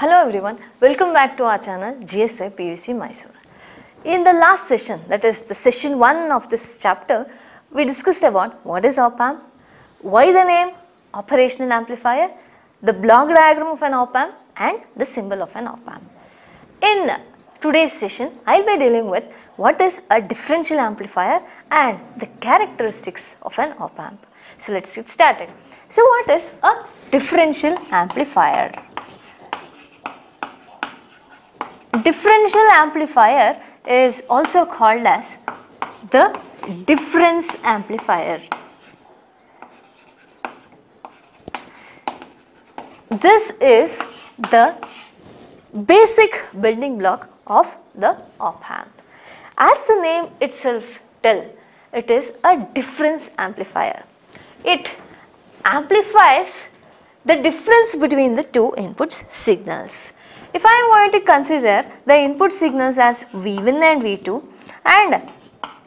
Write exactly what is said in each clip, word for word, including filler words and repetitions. Hello everyone, welcome back to our channel G S I P U C Mysore. In the last session, that is the session one of this chapter, we discussed about what is op-amp, why the name operational amplifier, the block diagram of an op-amp and the symbol of an op-amp. In today's session, I will be dealing with what is a differential amplifier and the characteristics of an op-amp. So let's get started. So what is a differential amplifier? Differential amplifier is also called as the difference amplifier. This is the basic building block of the op-amp. As the name itself tells, it is a difference amplifier. It amplifies the difference between the two input signals. If I am going to consider the input signals as V one and V two and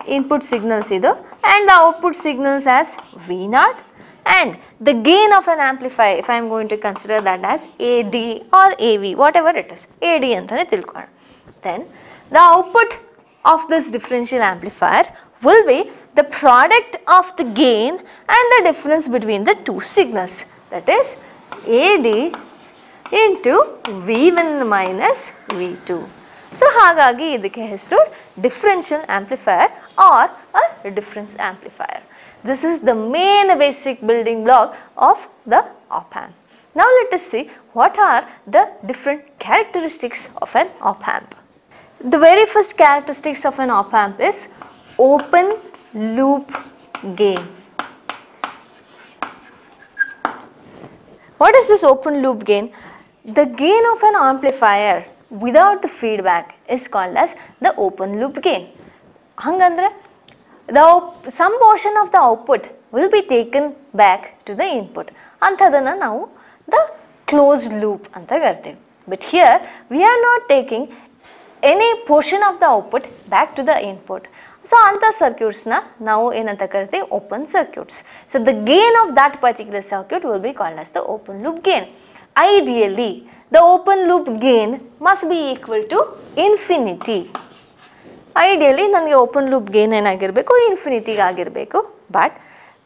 input signals either and the output signals as V zero and the gain of an amplifier, if I am going to consider that as A D or A V, whatever it is, A D antane tilkona, then the output of this differential amplifier will be the product of the gain and the difference between the two signals, that is A D into V one minus V two. So, hagagi idakke hesaru differential amplifier or a difference amplifier. This is the main basic building block of the op-amp. Now, let us see what are the different characteristics of an op-amp. The very first characteristics of an op-amp is open loop gain. What is this open loop gain? The gain of an amplifier without the feedback is called as the open loop gain. Hangandra, the some portion of the output will be taken back to the input. Anthadana now the closed loop antagarthe. But here we are not taking any portion of the output back to the input. So, anta circuits na now enantakarthe open circuits. So, the gain of that particular circuit will be called as the open loop gain. Ideally, the open loop gain must be equal to infinity. Ideally, nange open loop gain enagirbeku infinity agirbeku, but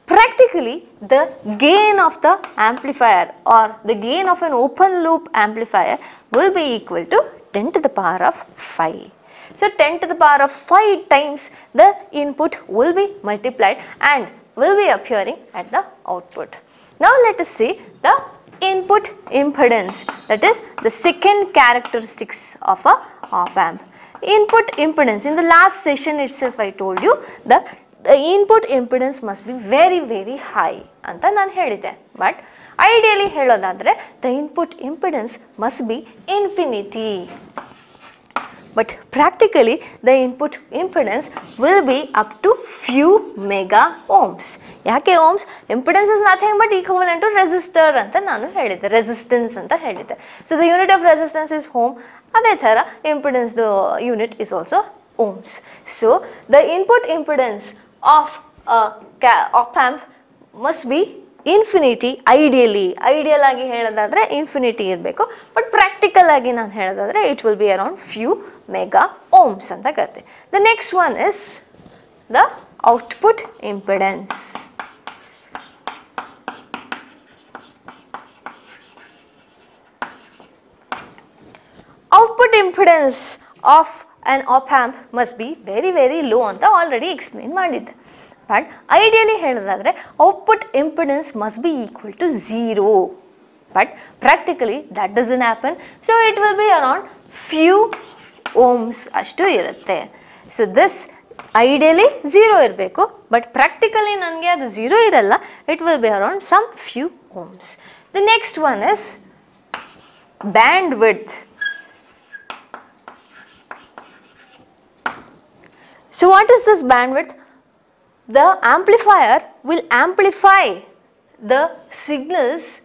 practically the gain of the amplifier or the gain of an open loop amplifier will be equal to ten to the power of five. So, ten to the power of five times the input will be multiplied and will be appearing at the output. Now, let us see the input impedance, that is the second characteristics of a op-amp. Input impedance, in the last session itself I told you the, the input impedance must be very very high anta nan helide, but ideally helodadre the input impedance must be infinity, but practically the input impedance will be up to few mega ohms. Yake ohms? Impedance is nothing but equivalent to resistor anta nanu helide, resistance anta helide. So the unit of resistance is ohm, adhe thara impedance the unit is also ohms. So the input impedance of a op amp must be infinity. Ideally, ideal agi helodadre infinity irbeku, but practical agi nan helodadre it will be around few mega ohms anta karthe. The next one is the output impedance. Output impedance of an op amp must be very very low anta already explained madidde, but ideally helodadre output impedance must be equal to zero, but practically that doesn't happen, so it will be around few ohms ashtu irutte. So this ideally zero irbeku, but practically nange adu zero iralla, it will be around some few ohms. The next one is bandwidth. So what is this bandwidth? The amplifier will amplify the signals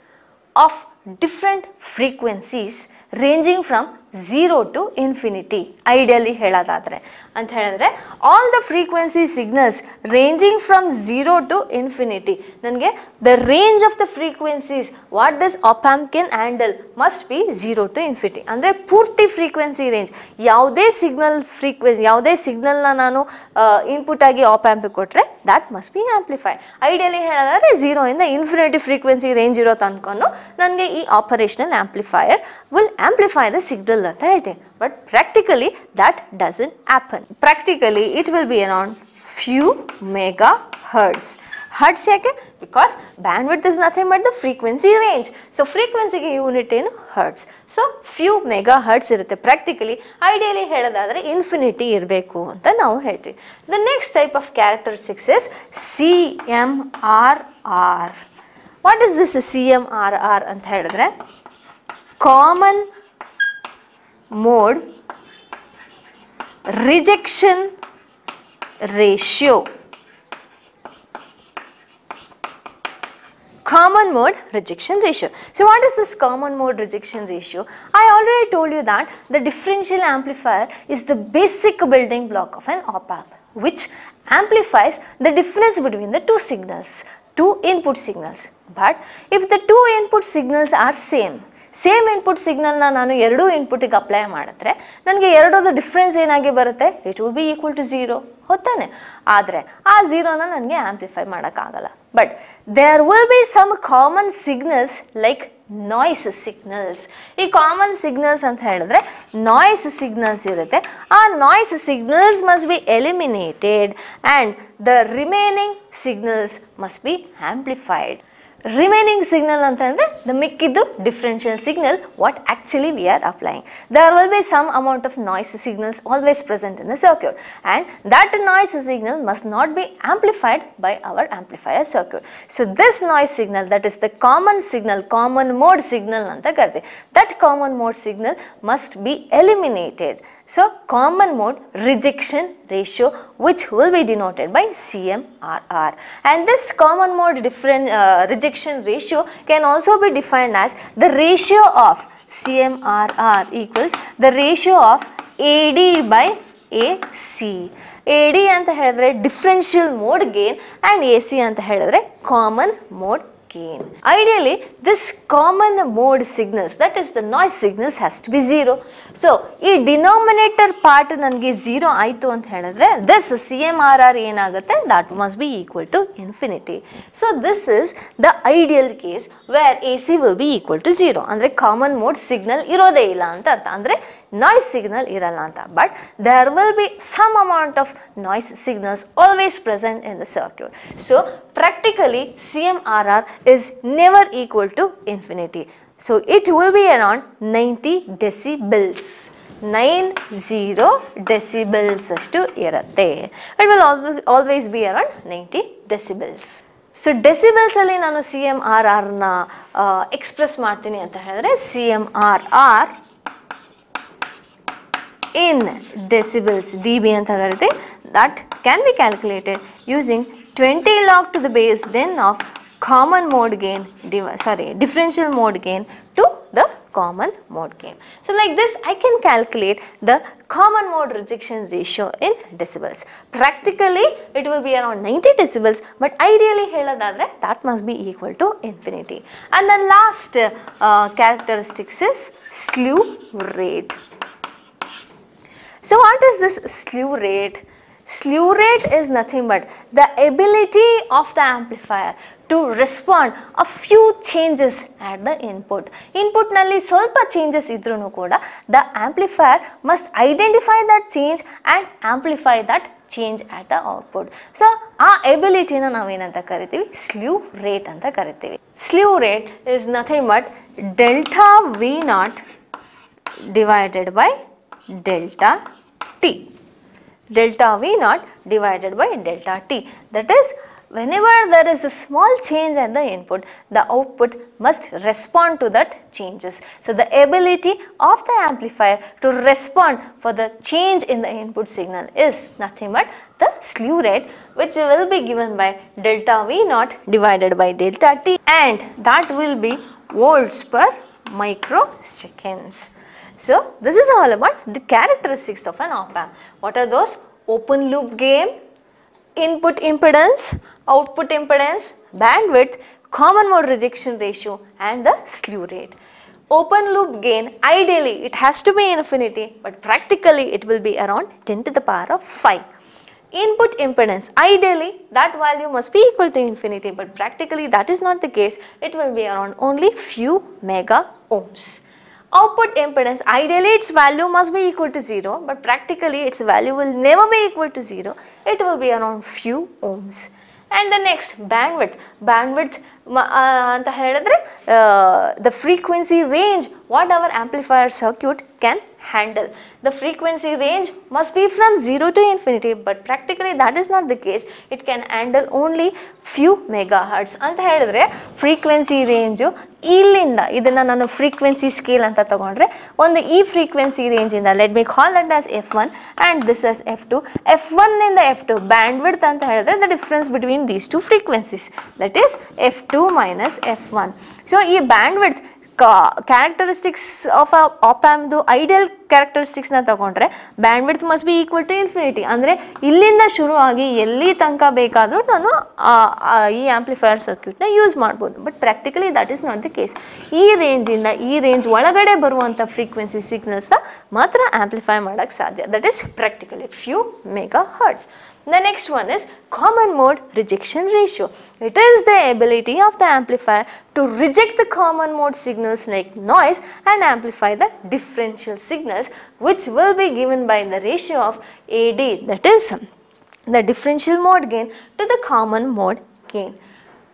of different frequencies ranging from zero to infinity, ideally heladadre. And heladre, all the frequency signals ranging from zero to infinity. Nange, the range of the frequencies, what this op-amp can handle must be zero to infinity. Andre, purti frequency range. Yaude signal frequency, yaude signal na nanu uh, input agi op-amp kotre, that must be amplified. Ideally heladadre, zero in the infinity frequency range iro tankono, nange ee operational amplifier will amplify the signal. But practically that doesn't happen. Practically it will be around few megahertz. Hertz yake? Because bandwidth is nothing but the frequency range. So frequency unit in hertz. So few megahertz irate. Practically ideally heladadre infinity irbeku anta navu helti. The next type of characteristics is C M R R. What is this C M R R anta helidre? Common mode rejection ratio. Common mode rejection ratio. So what is this common mode rejection ratio? I already told you that the differential amplifier is the basic building block of an op-amp, which amplifies the difference between the two signals, two input signals. But if the two input signals are same, same input signal na nanu erdu input ig apply madatre nanage erdodu difference enage barute, it will be equal to zero hotane, adre aa zero na nanage amplify madakagala. But there will be some common signals like noise signals. Ee common signals anta helidre noise signals irutte. Aa noise signals must be eliminated and the remaining signals must be amplified. Remaining signal antandre the mikkiddu differential signal what actually we are applying. There will be some amount of noise signals always present in the circuit, and that noise signal must not be amplified by our amplifier circuit. So this noise signal, that is the common signal, common mode signal anta karde, that common mode signal must be eliminated. So common mode rejection ratio, which will be denoted by C M R R, and this common mode different uh, rejection ratio can also be defined as the ratio of C M R R equals the ratio of A D by A C. A D anta helidre differential mode gain and A C anta helidre common mode gain. Ideally this common mode signals, that is the noise signals, has to be zero. So ee denominator part nanage zero aitu anta helidre this C M R R enagutte, that must be equal to infinity. So this is the ideal case where A C will be equal to zero. Andre common mode signal irode illa anta artha, andre noise signal iralla anta. But there will be some amount of noise signals always present in the circuit. So practically C M R R is never equal to infinity. So it will be around ninety decibels, ninety decibels ashtu irutte. It will always be around ninety decibels. So decibels alli nanu C M R R na uh, express martini anta helidre C M R R in decibels, dB anta karute, that can be calculated using twenty log to the base then of common mode gain, sorry differential mode gain to the common mode gain. So like this I can calculate the common mode rejection ratio in decibels. Practically it will be around ninety decibels, but ideally heladadre that must be equal to infinity. And the last uh, characteristics is slew rate. So what is this slew rate? Slew rate is nothing but the ability of the amplifier to respond a few changes at the input. Input nalli solpa changes idrunu kuda the amplifier must identify that change and amplify that change at the output. So aa ability na navu en anta karitivi slew rate anta karitivi. Slew rate is nothing but delta V naught divided by delta T. Delta V naught divided by delta T, that is whenever there is a small change at the input, the output must respond to that changes. So the ability of the amplifier to respond for the change in the input signal is nothing but the slew rate, which will be given by delta V naught divided by delta T, and that will be volts per microseconds. So this is all about the characteristics of an op-amp. What are those? Open loop gain, input impedance, output impedance, bandwidth, common mode rejection ratio and the slew rate. Open loop gain, ideally it has to be infinity, but practically it will be around ten to the power of five. Input impedance, ideally that value must be equal to infinity, but practically that is not the case. It will be around only few mega ohms. Output impedance, ideally its value must be equal to zero, but practically its value will never be equal to zero. It will be around few ohms. And the next, bandwidth. Bandwidth, uh, the frequency range what our amplifier circuit can handle. The frequency range must be from zero to infinity, but practically that is not the case. It can handle only few megahertz. Frequency range illinda, idanna nanu frequency scale anta tagondre, on the E frequency range inda, let me call that as F one and this as F two. F one in the F two bandwidth anta helidre, the difference between these two frequencies, that is F two minus F one. So ee bandwidth characteristics of a op-amp, the ideal characteristics na tagondre, bandwidth must be equal to infinity. Andre illinda shuru aagi elli tanka bekadru nanu ee amplifier circuit na use madabodu, but practically that is not the case. Ee range inda ee range olagade baruvanta frequency signals na matra amplify madak sadhya, that is practically few megahertz. The next one is common mode rejection ratio. It is the ability of the amplifier to reject the common mode signals like noise and amplify the differential signals, which will be given by the ratio of A D, that is the differential mode gain to the common mode gain.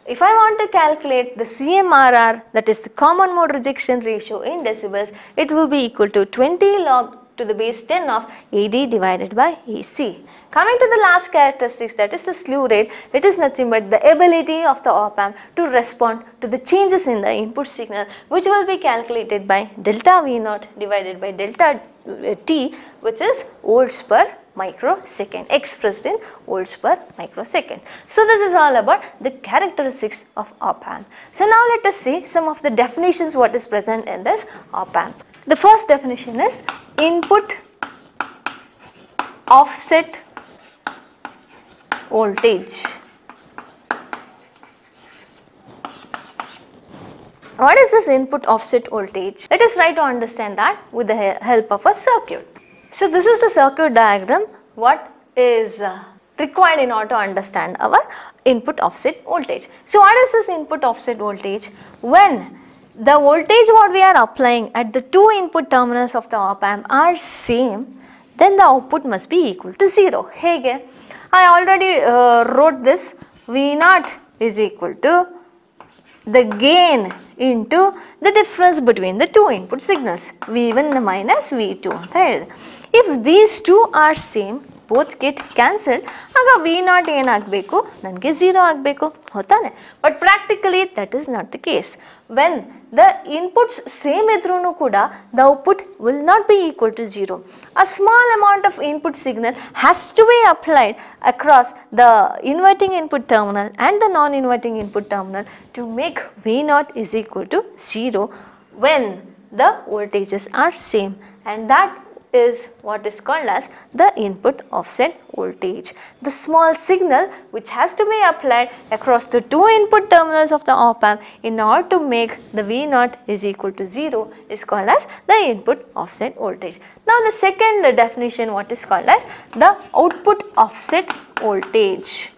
If I want to calculate the C M R R, that is the common mode rejection ratio in decibels, it will be equal to twenty log to the base ten of A D divided by A C. Coming to the last characteristics, that is the slew rate, it is nothing but the ability of the op-amp to respond to the changes in the input signal, which will be calculated by delta V naught divided by delta T, which is volts per microsecond, expressed in volts per microsecond. So this is all about the characteristics of op-amp. So now let us see some of the definitions what is present in this op-amp. The first definition is input offset voltage. What is this input offset voltage? Let us try to understand that with the help of a circuit. So this is the circuit diagram what is required in order to understand our input offset voltage. So what is this input offset voltage? When the voltage what we are applying at the two input terminals of the op-amp are same, then the output must be equal to zero. Hege, I already uh, wrote this. V naught is equal to the gain into the difference between the two input signals, V one minus V two. If these two are same, both get cancelled, aga V naught en agbeku nange zero agbeku hotane, but practically that is not the case. When the inputs same idrunu kuda the output will not be equal to zero. A small amount of input signal has to be applied across the inverting input terminal and the non-inverting input terminal to make V naught is equal to zero when the voltages are same, and that is what is called as the input offset voltage. The small signal which has to be applied across the two input terminals of the op-amp in order to make the V naught is equal to zero is called as the input offset voltage. Now the second definition what is called as the output offset voltage.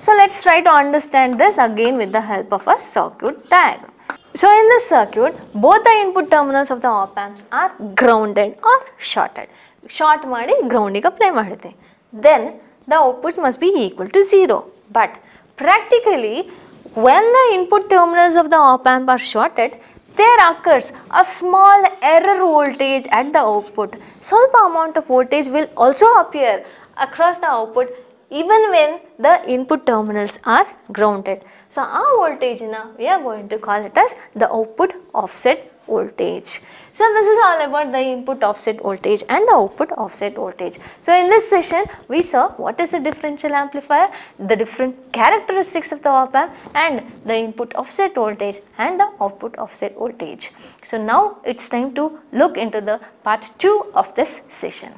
So let's try to understand this again with the help of a circuit diagram. So in this circuit, both the input terminals of the op-amps are grounded or shorted. Short maadi grounding apply maaduthe. Then the output must be equal to zero. But practically when the input terminals of the op-amp are shorted, there occurs a small error voltage at the output. Solpa amount of voltage will also appear across the output even when the input terminals are grounded. So our voltage na we are going to call it as the output offset voltage. So this is all about the input offset voltage and the output offset voltage. So in this session we saw what is a differential amplifier, the different characteristics of the op-amp, and the input offset voltage and the output offset voltage. So now it's time to look into the part two of this session.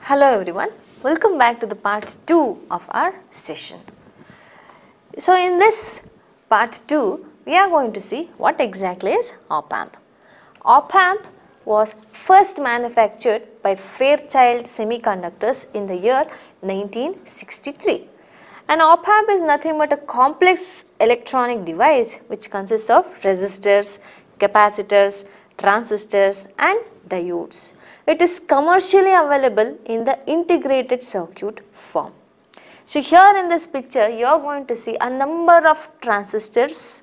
Hello everyone, welcome back to the part two of our session. So in this part two we are going to see what exactly is op-amp. Op-amp was first manufactured by Fairchild Semiconductors in the year nineteen sixty-three. An op-amp is nothing but a complex electronic device which consists of resistors, capacitors, transistors and diodes. It is commercially available in the integrated circuit form. So here in this picture you are going to see a number of transistors,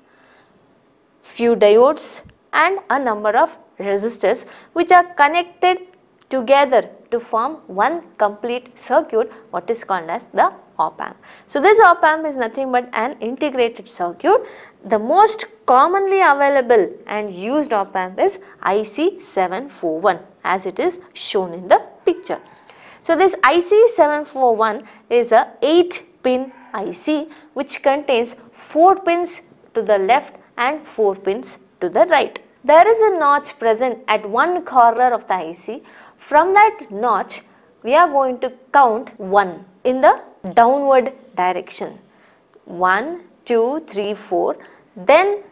few diodes and a number of resistors which are connected together to form one complete circuit, what is called as the op-amp. So this op-amp is nothing but an integrated circuit. The most commonly available and used op-amp is I C seven forty-one as it is shown in the picture. So this I C seven forty-one is a eight pin I C which contains four pins to the left and four pins to the right. There is a notch present at one corner of the I C. From that notch we are going to count one in the downward direction, one, two, three, four. Then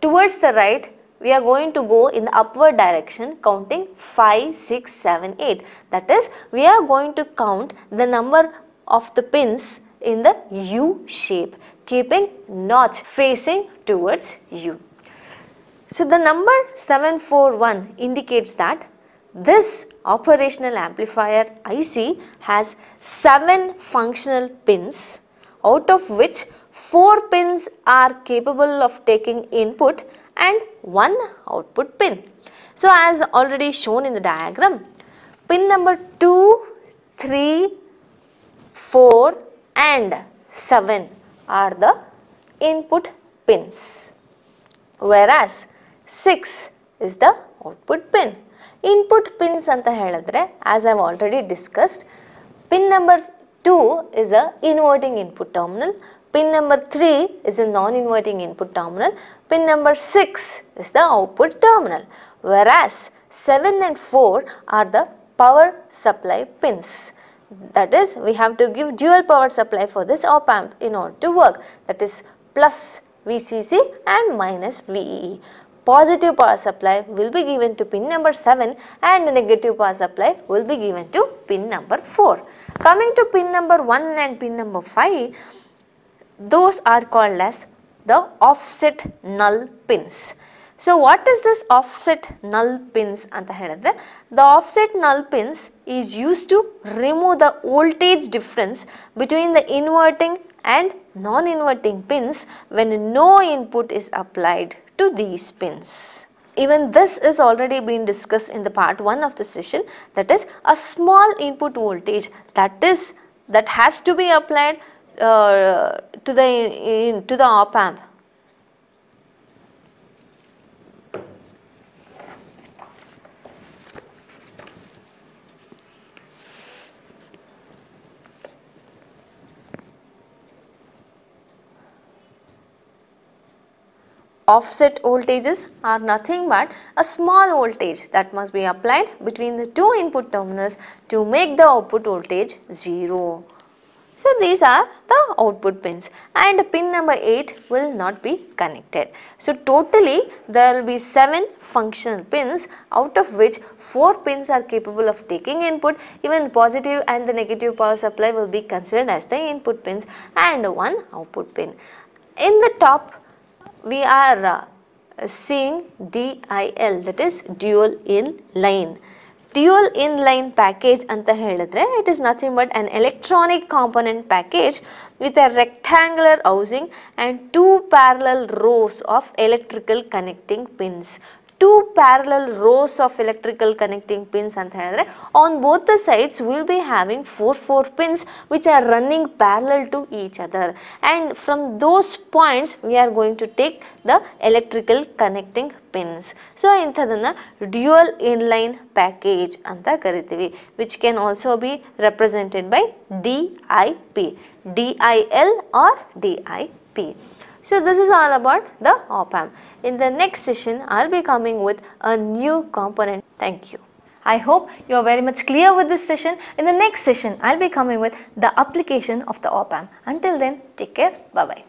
towards the right we are going to go in the upward direction counting five, six, seven, eight. That is, we are going to count the number of the pins in the U shape, keeping notch facing towards U. So the number seven forty-one indicates that this operational amplifier I C has seven functional pins, out of which four pins are capable of taking input and one output pin. So as already shown in the diagram, pin number two, three, four and seven are the input pins, whereas six is the output pin. Input pins anta helidre, as I have already discussed, pin number two is a inverting input terminal, pin number three is a non-inverting input terminal, pin number six is the output terminal, whereas seven and four are the power supply pins. That is, we have to give dual power supply for this op-amp in order to work, that is plus V C C and minus V E E. Positive power supply will be given to pin number seven and negative power supply will be given to pin number four. Coming to pin number one and pin number five, those are called as the offset null pins. So what is this offset null pins anta helidre? The offset null pins is used to remove the voltage difference between the inverting and non-inverting pins when no input is applied to these pins. Even this is already been discussed in the part one of the session, that is a small input voltage that is that has to be applied uh, to the in, to the op-amp . Offset voltages are nothing but a small voltage that must be applied between the two input terminals to make the output voltage zero. So these are the output pins, and pin number eight will not be connected. So totally there will be seven functional pins, out of which four pins are capable of taking input. Even positive and the negative power supply will be considered as the input pins, and one output pin. In the top we are uh, seeing D I L, that is dual in line. Dual in line package anta helidre, it is nothing but an electronic component package with a rectangular housing and two parallel rows of electrical connecting pins. Two parallel rows of electrical connecting pins anta helidre, on both the sides we will be having four four pins which are running parallel to each other, and from those points we are going to take the electrical connecting pins. So inthadana dual inline package anta karitivi, which can also be represented by D I P, D I L or D I P. So this is all about the op-amp. In the next session I will be coming with a new component. Thank you. I hope you are very much clear with this session. In the next session I will be coming with the application of the op-amp. Until then, take care. Bye bye.